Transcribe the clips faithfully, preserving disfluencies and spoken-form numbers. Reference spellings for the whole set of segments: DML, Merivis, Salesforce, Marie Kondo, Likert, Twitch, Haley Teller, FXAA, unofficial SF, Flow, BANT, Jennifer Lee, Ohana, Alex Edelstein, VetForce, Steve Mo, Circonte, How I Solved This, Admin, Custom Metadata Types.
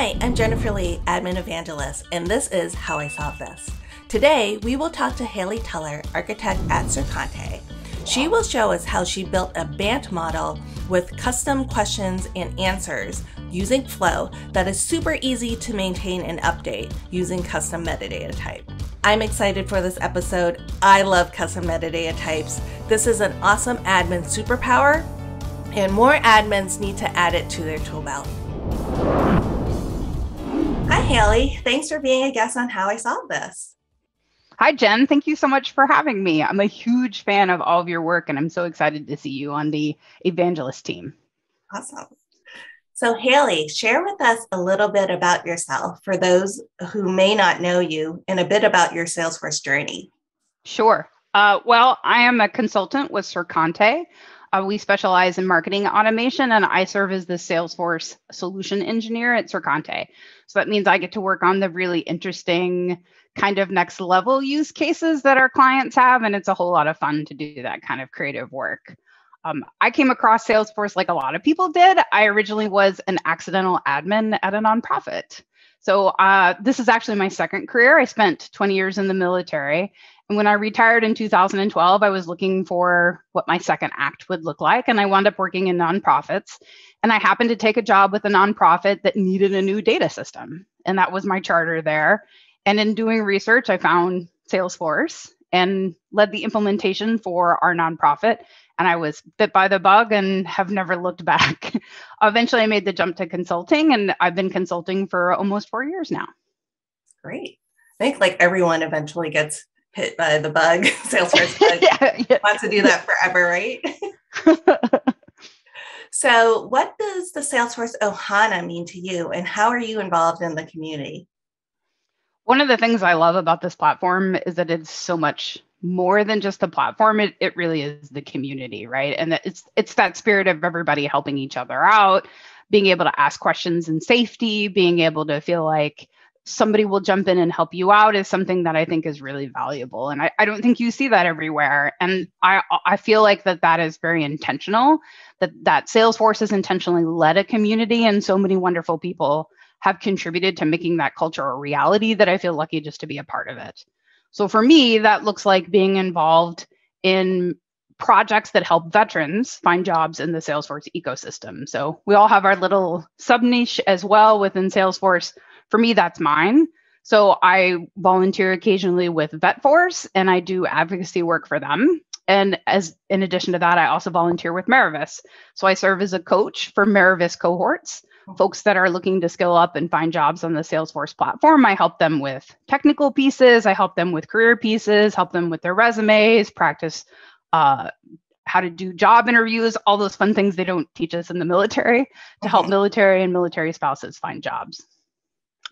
Hi, I'm Jennifer Lee, Admin Evangelist, and this is How I Solve This. Today, we will talk to Haley Teller, architect at Circonte. She will show us how she built a BANT model with custom questions and answers using Flow that is super easy to maintain and update using custom metadata type. I'm excited for this episode. I love custom metadata types. This is an awesome admin superpower, and more admins need to add it to their tool belt. Hi, Haley. Thanks for being a guest on How I Solved This. Hi, Jen. Thank you so much for having me. I'm a huge fan of all of your work, and I'm so excited to see you on the Evangelist team. Awesome. So, Haley, share with us a little bit about yourself for those who may not know you and a bit about your Salesforce journey. Sure. Uh, well, I am a consultant with Circonte. Uh, we specialize in marketing automation, and I serve as the Salesforce solution engineer at Circonte. So that means I get to work on the really interesting kind of next level use cases that our clients have, and it's a whole lot of fun to do that kind of creative work. Um, I came across Salesforce like a lot of people did. I originally was an accidental admin at a nonprofit. So uh, this is actually my second career. I spent twenty years in the military. And when I retired in two thousand twelve, I was looking for what my second act would look like. And I wound up working in nonprofits. And I happened to take a job with a nonprofit that needed a new data system. And that was my charter there. And in doing research, I found Salesforce and led the implementation for our nonprofit. And I was bit by the bug and have never looked back. Eventually, I made the jump to consulting, and I've been consulting for almost four years now. Great. I think like everyone eventually gets hit by the bug. Salesforce bug. yeah, yeah. Wants to do that forever, right? So what does the Salesforce Ohana mean to you, and how are you involved in the community? One of the things I love about this platform is that it's so much more than just the platform. It, it really is the community, right? And it's it's that spirit of everybody helping each other out, being able to ask questions in safety, being able to feel like somebody will jump in and help you out is something that I think is really valuable. And I, I don't think you see that everywhere. And I I feel like that that is very intentional, that that Salesforce has intentionally led a community, and so many wonderful people have contributed to making that culture a reality that I feel lucky just to be a part of it. So for me, that looks like being involved in projects that help veterans find jobs in the Salesforce ecosystem. So we all have our little sub-niche as well within Salesforce. For me, that's mine. So I volunteer occasionally with VetForce, and I do advocacy work for them. And as in addition to that, I also volunteer with Merivis. So I serve as a coach for Merivis cohorts. Folks that are looking to skill up and find jobs on the Salesforce platform, I help them with technical pieces, I help them with career pieces, help them with their resumes, practice uh, how to do job interviews, all those fun things they don't teach us in the military to okay. help military and military spouses find jobs.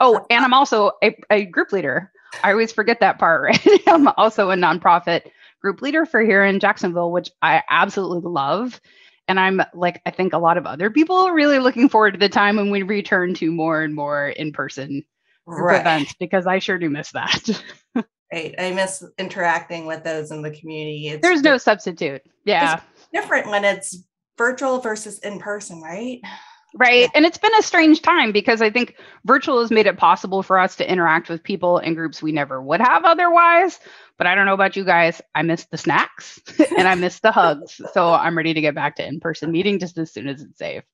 Oh, and I'm also a, a group leader. I always forget that part, right? I'm also a nonprofit group leader for here in Jacksonville, which I absolutely love. And I'm like, I think a lot of other people are really looking forward to the time when we return to more and more in-person right. events, because I sure do miss that. Right. I miss interacting with those in the community. It's There's no substitute. Yeah. It's different when it's virtual versus in-person, right? Right. Yeah. And it's been a strange time because I think virtual has made it possible for us to interact with people in groups we never would have otherwise. But I don't know about you guys. I miss the snacks and I miss the hugs. So I'm ready to get back to in-person meeting just as soon as it's safe.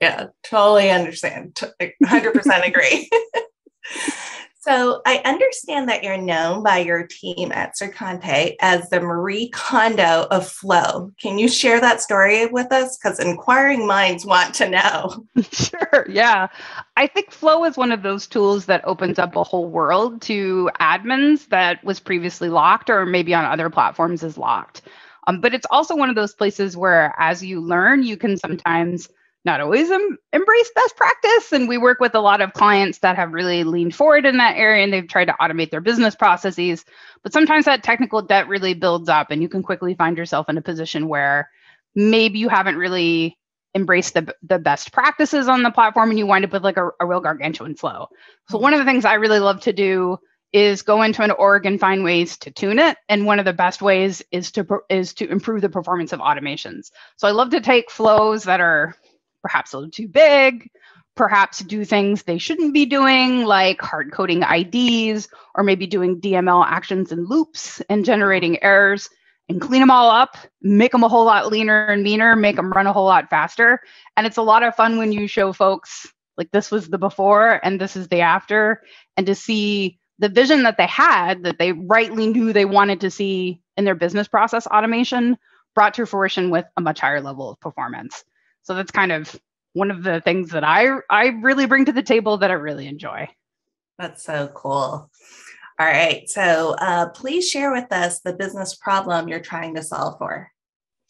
Yeah, totally understand. one hundred percent agree. So I understand that you're known by your team at Circonte as the Marie Kondo of Flow. Can you share that story with us? Because inquiring minds want to know. Sure, yeah. I think Flow is one of those tools that opens up a whole world to admins that was previously locked or maybe on other platforms is locked. Um, but it's also one of those places where as you learn, you can sometimes not always em- embrace best practice. And we work with a lot of clients that have really leaned forward in that area, and they've tried to automate their business processes. But sometimes that technical debt really builds up, and you can quickly find yourself in a position where maybe you haven't really embraced the, the best practices on the platform, and you wind up with like a, a real gargantuan flow. So one of the things I really love to do is go into an org and find ways to tune it. And one of the best ways is to is to improve the performance of automations. So I love to take flows that are perhaps a little too big, perhaps do things they shouldn't be doing, like hard coding I Ds, or maybe doing D M L actions and loops and generating errors, and clean them all up, make them a whole lot leaner and meaner, make them run a whole lot faster. And it's a lot of fun when you show folks, like, this was the before and this is the after, and to see the vision that they had, that they rightly knew they wanted to see in their business process automation, brought to fruition with a much higher level of performance. So that's kind of one of the things that I, I really bring to the table that I really enjoy. That's so cool. All right, so uh, please share with us the business problem you're trying to solve for.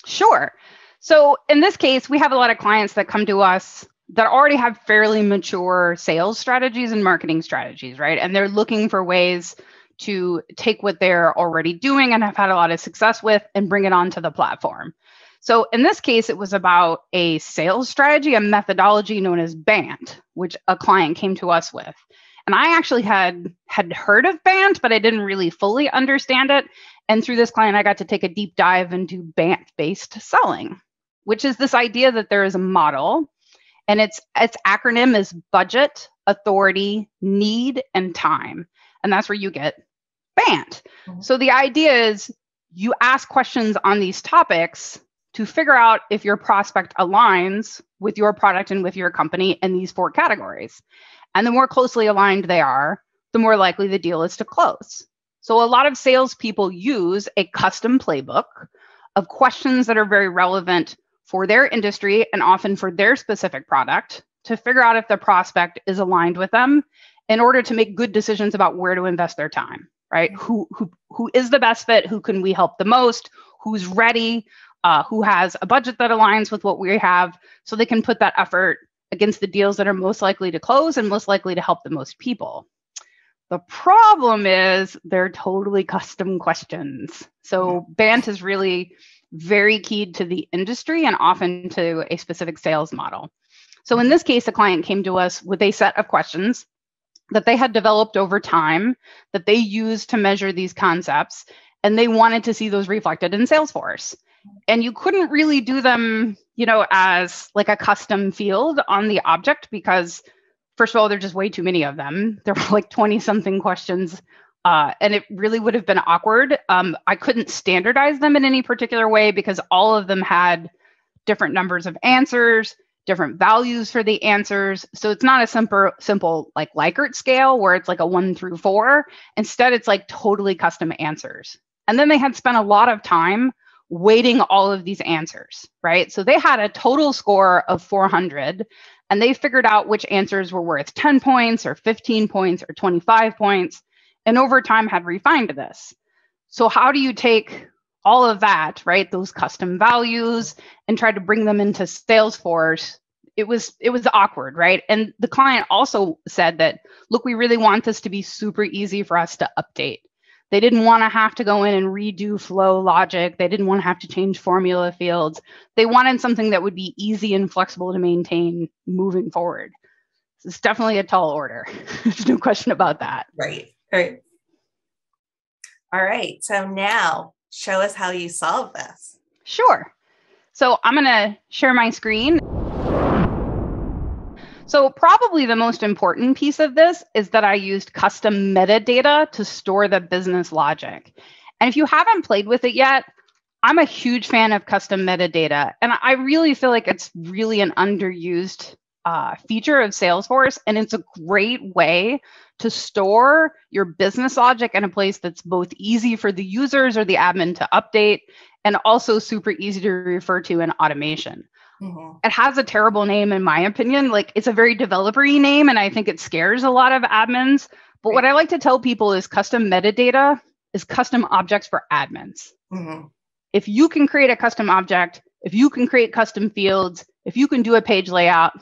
Sure. So in this case, we have a lot of clients that come to us that already have fairly mature sales strategies and marketing strategies, right? And they're looking for ways to take what they're already doing and have had a lot of success with and bring it onto the platform. So in this case, it was about a sales strategy, a methodology known as BANT, which a client came to us with. And I actually had had heard of BANT, but I didn't really fully understand it. And through this client, I got to take a deep dive into BANT-based selling, which is this idea that there is a model, and its its acronym is budget, authority, need, and time. And that's where you get BANT. Mm-hmm. So the idea is you ask questions on these topics to figure out if your prospect aligns with your product and with your company in these four categories. And the more closely aligned they are, the more likely the deal is to close. So a lot of salespeople use a custom playbook of questions that are very relevant for their industry and often for their specific product to figure out if the prospect is aligned with them in order to make good decisions about where to invest their time, right? Who, who, who is the best fit? Who can we help the most? Who's ready? Uh, who has a budget that aligns with what we have, so they can put that effort against the deals that are most likely to close and most likely to help the most people. The problem is they're totally custom questions. So BANT is really very keyed to the industry and often to a specific sales model. So in this case, a client came to us with a set of questions that they had developed over time that they used to measure these concepts, and they wanted to see those reflected in Salesforce. And you couldn't really do them, you know, as like a custom field on the object, because first of all, there are just way too many of them. There were like twenty something questions, uh, and it really would have been awkward. Um, I couldn't standardize them in any particular way because all of them had different numbers of answers, different values for the answers. So it's not a simple, simple like Likert scale where it's like a one through four. Instead, it's like totally custom answers. And then they had spent a lot of time weighting all of these answers, right? So they had a total score of four hundred, and they figured out which answers were worth ten points or fifteen points or twenty-five points, and over time had refined this. So how do you take all of that, right, those custom values, and try to bring them into Salesforce? It was, it was awkward, right? And the client also said that, look, we really want this to be super easy for us to update. They didn't want to have to go in and redo flow logic. They didn't want to have to change formula fields. They wanted something that would be easy and flexible to maintain moving forward. So it's definitely a tall order. There's no question about that. Right, right. All right, so now show us how you solve this. Sure. So I'm gonna share my screen. So probably the most important piece of this is that I used custom metadata to store the business logic. And if you haven't played with it yet, I'm a huge fan of custom metadata. And I really feel like it's really an underused uh, feature of Salesforce. And it's a great way to store your business logic in a place that's both easy for the users or the admin to update, and also super easy to refer to in automation. Mm-hmm. It has a terrible name, in my opinion. Like, it's a very developer-y name, and I think it scares a lot of admins. But right. What I like to tell people is custom metadata is custom objects for admins. Mm-hmm. If you can create a custom object, if you can create custom fields, if you can do a page layout,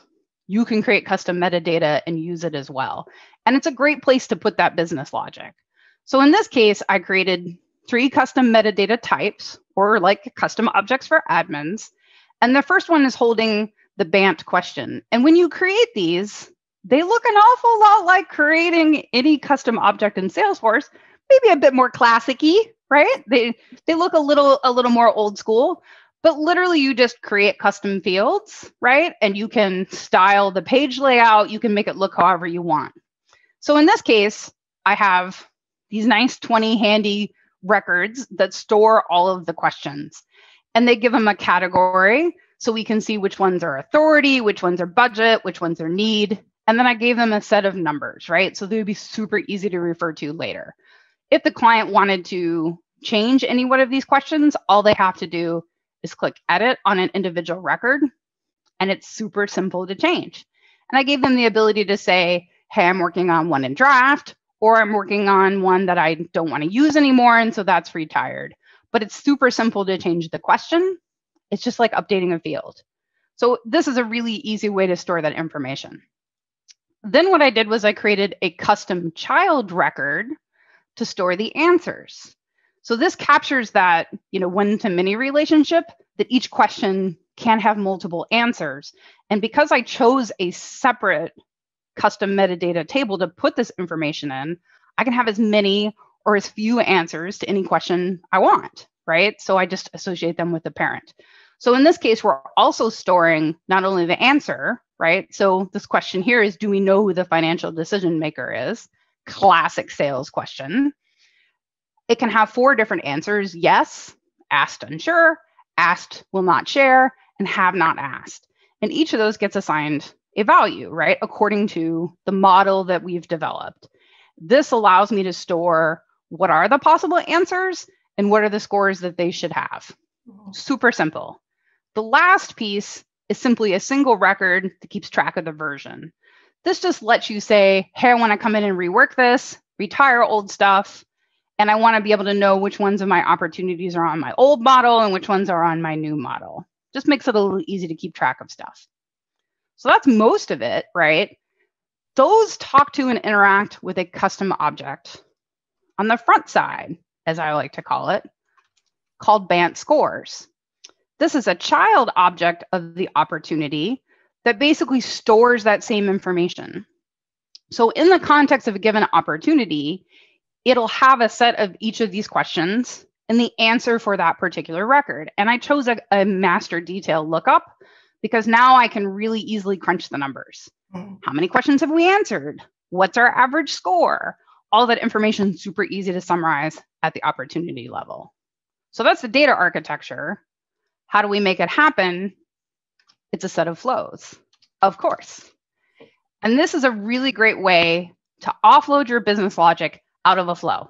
you can create custom metadata and use it as well. And it's a great place to put that business logic. So in this case, I created three custom metadata types, or like custom objects for admins. And the first one is holding the BANT question. And when you create these, they look an awful lot like creating any custom object in Salesforce, maybe a bit more classic-y, right? They, they look a little, a little more old school, But literally, you just create custom fields, right? And you can style the page layout. You can make it look however you want. So in this case, I have these nice twenty handy records that store all of the questions. And they give them a category so we can see which ones are authority, which ones are budget, which ones are need. And then I gave them a set of numbers, right? So they would be super easy to refer to later. If the client wanted to change any one of these questions, all they have to do is click edit on an individual record, and it's super simple to change. And I gave them the ability to say, hey, I'm working on one in draft, or I'm working on one that I don't want to use anymore, and so that's retired. But it's super simple to change the question. It's just like updating a field. So this is a really easy way to store that information. Then what I did was I created a custom child record to store the answers. So this captures that, you know, one-to-many relationship, that each question can have multiple answers. And because I chose a separate custom metadata table to put this information in, I can have as many or as few answers to any question I want, right? So I just associate them with the parent. So in this case, we're also storing not only the answer, right? So this question here is, do we know who the financial decision maker is? Classic sales question. It can have four different answers: yes, asked unsure, asked will not share, and have not asked. And each of those gets assigned a value, right? According to the model that we've developed. This allows me to store what are the possible answers and what are the scores that they should have. Super simple. The last piece is simply a single record that keeps track of the version. This just lets you say, hey, I want to come in and rework this, retire old stuff, and I want to be able to know which ones of my opportunities are on my old model and which ones are on my new model. Just makes it a little easy to keep track of stuff. So that's most of it, right? Those talk to and interact with a custom object on the front side, as I like to call it, called BANT scores. This is a child object of the opportunity that basically stores that same information. So in the context of a given opportunity, it'll have a set of each of these questions and the answer for that particular record. And I chose a, a master detail lookup because now I can really easily crunch the numbers. Mm. How many questions have we answered? What's our average score? All that information is super easy to summarize at the opportunity level. So that's the data architecture. How do we make it happen? It's a set of flows, of course. And this is a really great way to offload your business logic out of a flow,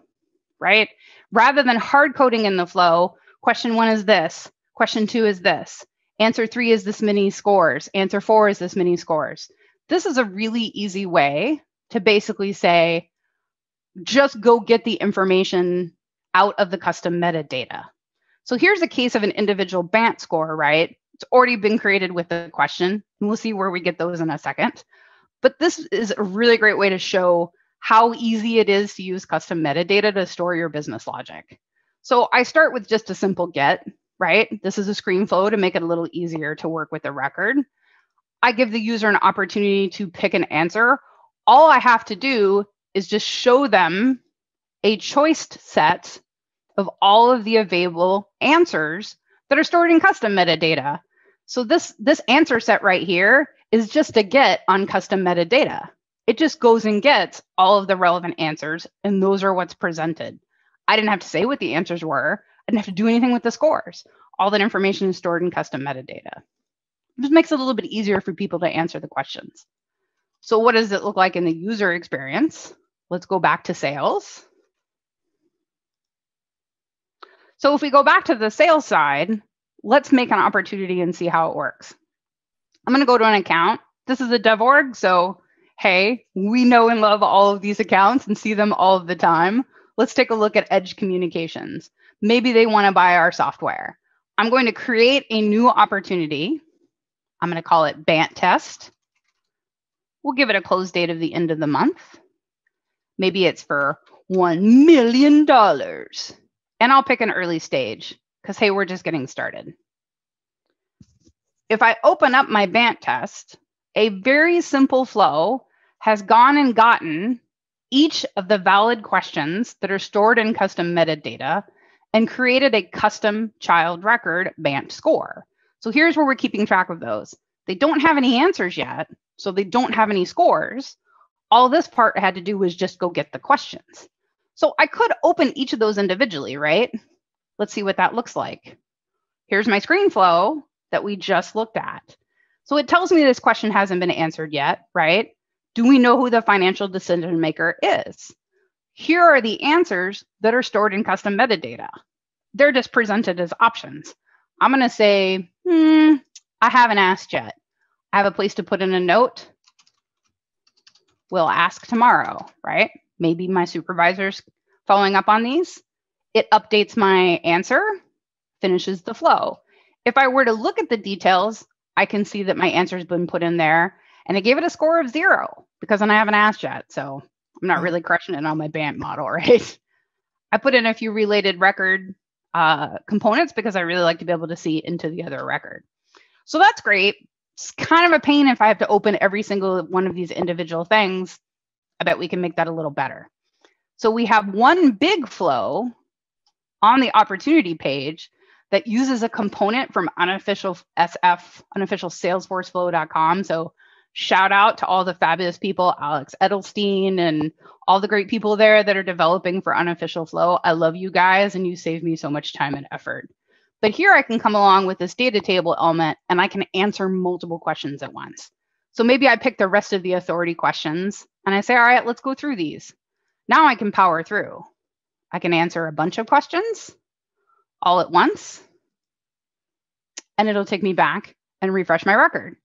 right? Rather than hard coding in the flow, question one is this, question two is this, answer three is this many scores, answer four is this many scores. This is a really easy way to basically say, just go get the information out of the custom metadata. So here's a case of an individual BANT score, right? It's already been created with the question. And we'll see where we get those in a second. But this is a really great way to show how easy it is to use custom metadata to store your business logic. So I start with just a simple get, right? This is a screen flow to make it a little easier to work with the record. I give the user an opportunity to pick an answer. All I have to do is just show them a choiced set of all of the available answers that are stored in custom metadata. So this, this answer set right here is just a get on custom metadata. It just goes and gets all of the relevant answers, and those are what's presented. I didn't have to say what the answers were. I didn't have to do anything with the scores. All that information is stored in custom metadata. It just makes it a little bit easier for people to answer the questions. So what does it look like in the user experience? Let's go back to sales. So if we go back to the sales side, let's make an opportunity and see how it works. I'm going to go to an account. This is a dev org, so hey, we know and love all of these accounts and see them all of the time. Let's take a look at Edge Communications. Maybe they want to buy our software. I'm going to create a new opportunity. I'm going to call it BANT test. We'll give it a close date of the end of the month. Maybe it's for one million dollars. And I'll pick an early stage because, hey, we're just getting started. If I open up my BANT test, a very simple flow has gone and gotten each of the valid questions that are stored in custom metadata and created a custom child record BANT score. So here's where we're keeping track of those. They don't have any answers yet, so they don't have any scores. All this part I had to do was just go get the questions. So I could open each of those individually, right? Let's see what that looks like. Here's my screen flow that we just looked at. So it tells me this question hasn't been answered yet, right? Do we know who the financial decision maker is? Here are the answers that are stored in custom metadata. They're just presented as options. I'm gonna say, hmm, I haven't asked yet. I have a place to put in a note. We'll ask tomorrow, right? Maybe my supervisor's following up on these. It updates my answer, finishes the flow. If I were to look at the details, I can see that my answer's been put in there, and I gave it a score of zero because then I haven't asked yet. So I'm not really crushing it on my BANT model, right? I put in a few related record uh, components because I really like to be able to see into the other record. So that's great. It's kind of a pain if I have to open every single one of these individual things. I bet we can make that a little better. So we have one big flow on the opportunity page that uses a component from unofficial S F, unofficial salesforce flow dot com. So shout out to all the fabulous people, Alex Edelstein and all the great people there that are developing for unofficial flow. I love you guys and you save me so much time and effort. But here I can come along with this data table element and I can answer multiple questions at once. So maybe I pick the rest of the authority questions and I say, all right, let's go through these. Now I can power through. I can answer a bunch of questions all at once, and it'll take me back and refresh my record.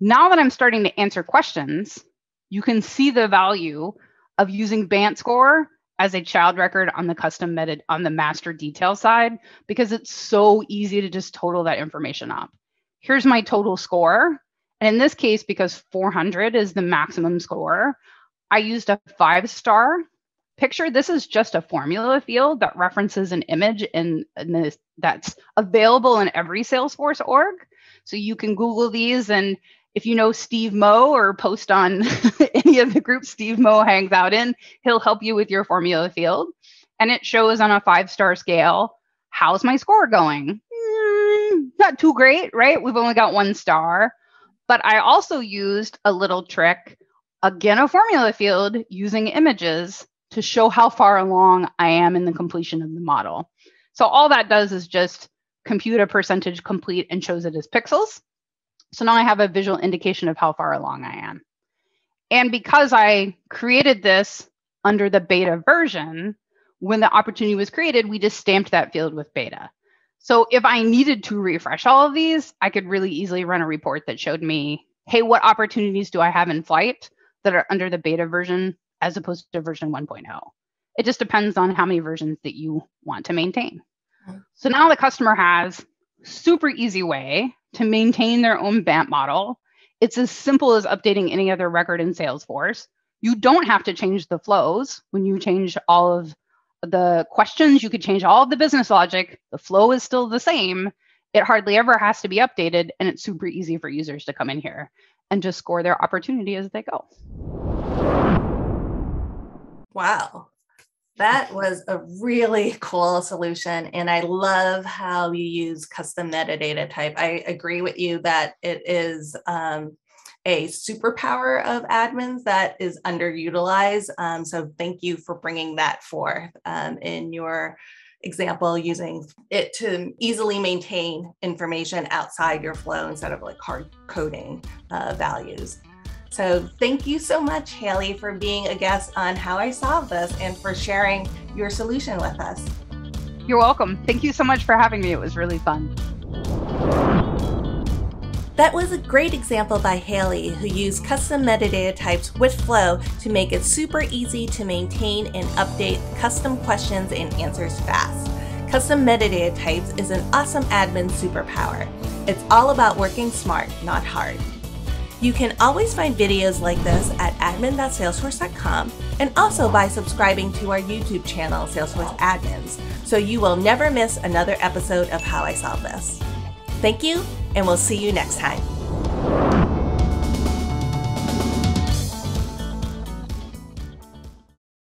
Now that I'm starting to answer questions, you can see the value of using BANT score as a child record on the custom meta on the master detail side, because it's so easy to just total that information up. Here's my total score. And in this case, because four hundred is the maximum score, I used a five star. Picture, this is just a formula field that references an image in, in this, that's available in every Salesforce org. So you can Google these, and if you know Steve Mo or post on any of the groups Steve Mo hangs out in, he'll help you with your formula field. And it shows on a five star scale, how's my score going? Mm, not too great, right? We've only got one star. But I also used a little trick, again, a formula field using images to show how far along I am in the completion of the model. So all that does is just compute a percentage complete and shows it as pixels. So now I have a visual indication of how far along I am. And because I created this under the beta version, when the opportunity was created, we just stamped that field with beta. So if I needed to refresh all of these, I could really easily run a report that showed me, hey, what opportunities do I have in flight that are under the beta version as opposed to version one point oh. It just depends on how many versions that you want to maintain. So now the customer has super easy way to maintain their own BANT model. It's as simple as updating any other record in Salesforce. You don't have to change the flows. When you change all of the questions, you could change all of the business logic. The flow is still the same. It hardly ever has to be updated, and it's super easy for users to come in here and just score their opportunity as they go. Wow, that was a really cool solution. And I love how you use custom metadata type. I agree with you that it is um, a superpower of admins that is underutilized. Um, so thank you for bringing that forth um, in your example, using it to easily maintain information outside your flow instead of like hard coding uh, values. So thank you so much, Haley, for being a guest on How I Solved This and for sharing your solution with us. You're welcome. Thank you so much for having me. It was really fun. That was a great example by Haley, who used custom metadata types with Flow to make it super easy to maintain and update custom questions and answers fast. Custom metadata types is an awesome admin superpower. It's all about working smart, not hard. You can always find videos like this at admin dot salesforce dot com and also by subscribing to our YouTube channel, Salesforce Admins, so you will never miss another episode of How I Solved This. Thank you, and we'll see you next time.